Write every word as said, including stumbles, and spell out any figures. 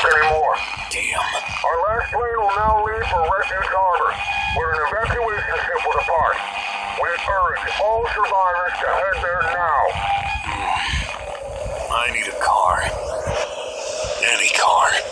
life anymore. Damn. Our last plane will now leave for Refuge Harbor, where an evacuation ship will depart. We urge all survivors to head there now. Hmm. I need a car. Any car.